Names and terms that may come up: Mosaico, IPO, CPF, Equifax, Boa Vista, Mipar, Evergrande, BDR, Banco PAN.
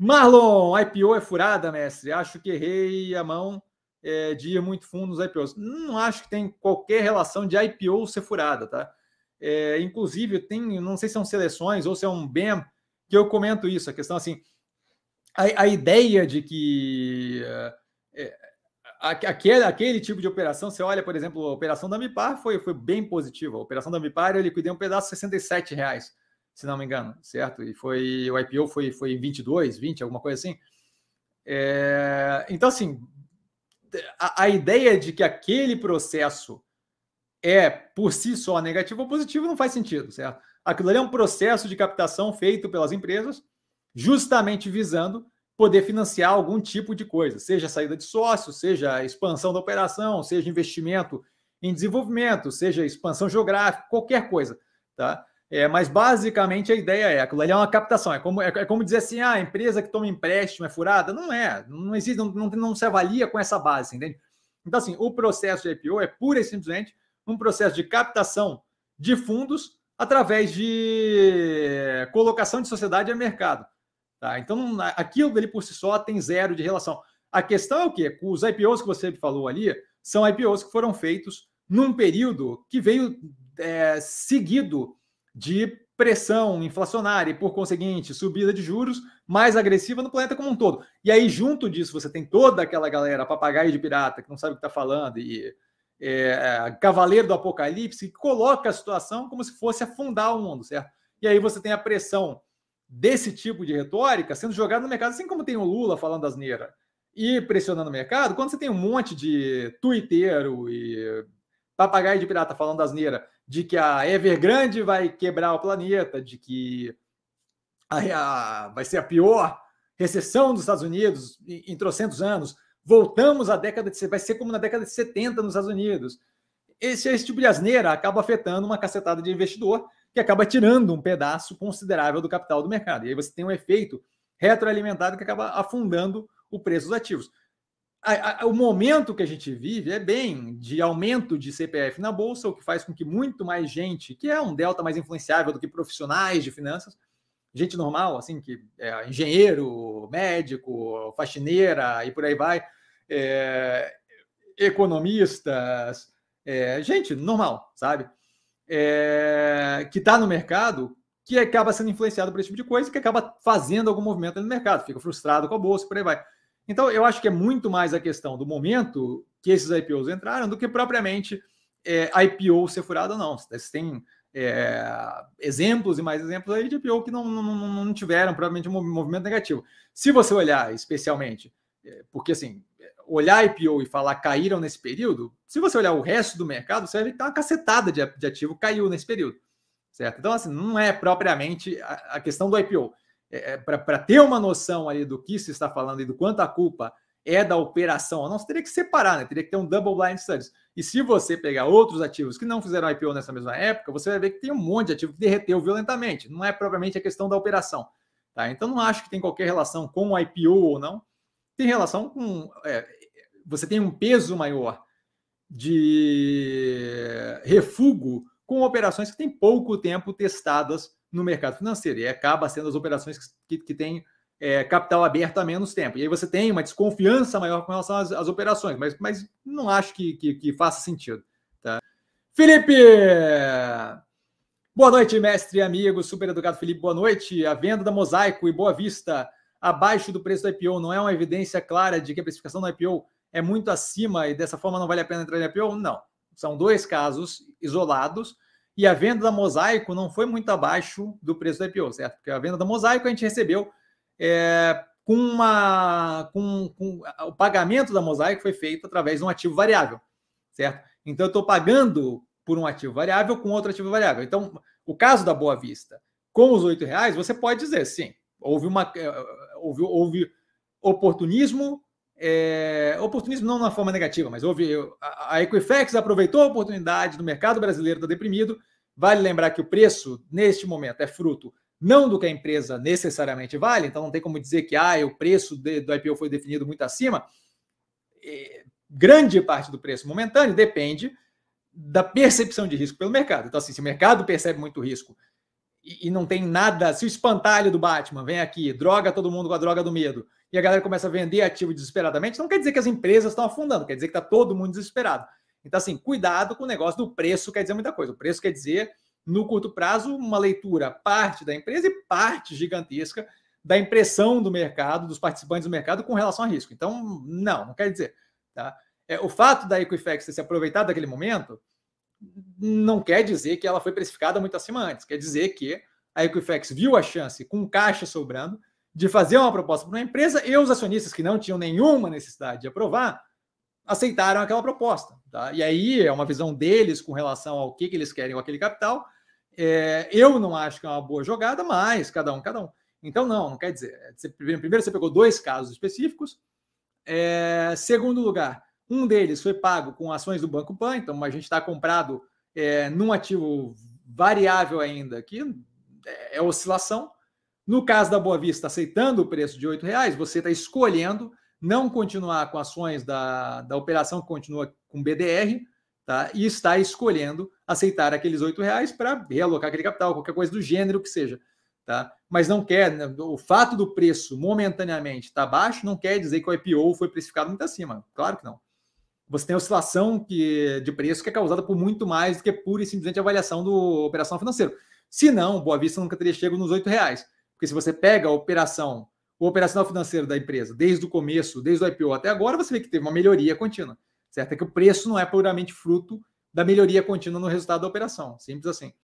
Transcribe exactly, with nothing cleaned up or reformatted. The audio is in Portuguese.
Marlon, I P O é furada, mestre? Acho que errei a mão é, de ir muito fundo nos I P Os. Não acho que tem qualquer relação de I P O ser furada, tá? É, inclusive, tem, não sei se são seleções ou se é um B E M, que eu comento isso, a questão assim, a, a ideia de que é, a, aquele, aquele tipo de operação, você olha, por exemplo, a operação da Mipar foi, foi bem positiva, a operação da Mipar eu liquidei um pedaço de sessenta e sete reais, se não me engano, certo? E foi, o I P O foi, foi vinte e dois, vinte, alguma coisa assim. É, então, assim, a, a ideia de que aquele processo é por si só negativo ou positivo não faz sentido, certo? Aquilo ali é um processo de captação feito pelas empresas, justamente visando poder financiar algum tipo de coisa, seja saída de sócio, seja expansão da operação, seja investimento em desenvolvimento, seja expansão geográfica, qualquer coisa, tá? É, mas basicamente a ideia é, aquilo ali é uma captação, é como, é, é como dizer assim, ah, a empresa que toma empréstimo é furada, não é, não existe, não, não, não se avalia com essa base, entende? Então assim, o processo de I P O é pura e simplesmente um processo de captação de fundos através de colocação de sociedade a mercado. Tá? Então, aquilo dele por si só tem zero de relação. A questão é o quê? Os I P Os que você falou ali são I P Os que foram feitos num período que veio é, seguido de pressão inflacionária e, por conseguinte, subida de juros mais agressiva no planeta como um todo. E aí, junto disso, você tem toda aquela galera papagaio de pirata que não sabe o que está falando e... É, cavaleiro do apocalipse, que coloca a situação como se fosse afundar o mundo, certo? E aí você tem a pressão desse tipo de retórica sendo jogada no mercado, assim como tem o Lula falando asneira e pressionando o mercado, quando você tem um monte de tuiteiro e papagaio de pirata falando asneira de que a Evergrande vai quebrar o planeta, de que a, a, vai ser a pior recessão dos Estados Unidos em, em trocentos anos, voltamos à década de... Vai ser como na década de setenta nos Estados Unidos. Esse, esse tipo de asneira acaba afetando uma cacetada de investidor que acaba tirando um pedaço considerável do capital do mercado. E aí você tem um efeito retroalimentado que acaba afundando o preço dos ativos. A, a, o momento que a gente vive é bem de aumento de C P F na Bolsa, o que faz com que muito mais gente, que é um delta mais influenciável do que profissionais de finanças, gente normal, assim, que é engenheiro, médico, faxineira e por aí vai, É, economistas, é, gente normal, sabe? É, que está no mercado, que acaba sendo influenciado por esse tipo de coisa, que acaba fazendo algum movimento no mercado, fica frustrado com a bolsa e por aí vai. Então, eu acho que é muito mais a questão do momento que esses I P Os entraram do que propriamente é, I P O ser furado ou não. Vocês têm é, exemplos e mais exemplos aí de I P O que não, não, não, não tiveram provavelmente um movimento negativo. Se você olhar especialmente, porque assim, olhar I P O e falar caíram nesse período, se você olhar o resto do mercado, você vai ver que tá uma cacetada de ativo caiu nesse período, certo? Então, assim, não é propriamente a, a questão do I P O. É, é, para ter uma noção ali do que se está falando e do quanto a culpa é da operação ou não, você teria que separar, né? Teria que ter um double blind studies. E se você pegar outros ativos que não fizeram I P O nessa mesma época, você vai ver que tem um monte de ativo que derreteu violentamente. Não é propriamente a questão da operação, tá? Então, não acho que tem qualquer relação com o I P O ou não. Tem relação com... É, você tem um peso maior de refúgio com operações que têm pouco tempo testadas no mercado financeiro. E acaba sendo as operações que, que, que têm é, capital aberto há menos tempo. E aí você tem uma desconfiança maior com relação às, às operações. Mas, mas não acho que, que, que faça sentido, tá? Felipe! Boa noite, mestre e amigo. Super educado, Felipe. Boa noite. A venda da Mosaico e Boa Vista abaixo do preço do I P O não é uma evidência clara de que a precificação do I P O é muito acima e dessa forma não vale a pena entrar em I P O? Não. São dois casos isolados e a venda da Mosaico não foi muito abaixo do preço do I P O, certo? Porque a venda da Mosaico a gente recebeu é, com uma... Com, com, o pagamento da Mosaico foi feito através de um ativo variável, certo? Então, eu estou pagando por um ativo variável com outro ativo variável. Então, o caso da Boa Vista com os oito reais, você pode dizer, sim, houve uma... Houve, houve oportunismo, é, oportunismo não na forma negativa, mas houve a, a Equifax aproveitou a oportunidade do mercado brasileiro, está deprimido. Vale lembrar que o preço, neste momento, é fruto não do que a empresa necessariamente vale, então não tem como dizer que ah, o preço de, do I P O foi definido muito acima. É, grande parte do preço momentâneo depende da percepção de risco pelo mercado. Então, assim, se o mercado percebe muito risco e, e não tem nada, se o espantalho do Batman vem aqui, droga todo mundo com a droga do medo, e a galera começa a vender ativo desesperadamente, não quer dizer que as empresas estão afundando, quer dizer que está todo mundo desesperado. Então, assim, cuidado com o negócio do preço, quer dizer muita coisa. O preço quer dizer, no curto prazo, uma leitura parte da empresa e parte gigantesca da impressão do mercado, dos participantes do mercado com relação a risco. Então, não, não quer dizer. Tá? É, o fato da Equifax ter se aproveitado daquele momento não quer dizer que ela foi precificada muito acima antes. Quer dizer que a Equifax viu a chance, com caixa sobrando, de fazer uma proposta para uma empresa e os acionistas que não tinham nenhuma necessidade de aprovar aceitaram aquela proposta. Tá? E aí é uma visão deles com relação ao que, que eles querem com aquele capital. É, eu não acho que é uma boa jogada, mas cada um, cada um. Então, não, não quer dizer. Você, primeiro, você pegou dois casos específicos. É, segundo lugar, um deles foi pago com ações do Banco PAN, então a gente está comprado é, num ativo variável ainda, que é oscilação. No caso da Boa Vista, aceitando o preço de oito reais, você está escolhendo não continuar com ações da, da operação que continua com B D R, tá? E está escolhendo aceitar aqueles oito reais para realocar aquele capital, qualquer coisa do gênero que seja. Tá? Mas não quer, né? O fato do preço momentaneamente estar baixo não quer dizer que o I P O foi precificado muito acima, claro que não. Você tem oscilação que, de preço que é causada por muito mais do que pura e simplesmente avaliação da operação financeira. Se não, Boa Vista nunca teria chego nos oito reais, porque se você pega a operação, o operacional financeiro da empresa desde o começo, desde o I P O até agora, você vê que teve uma melhoria contínua, certo? É que o preço não é puramente fruto da melhoria contínua no resultado da operação, simples assim.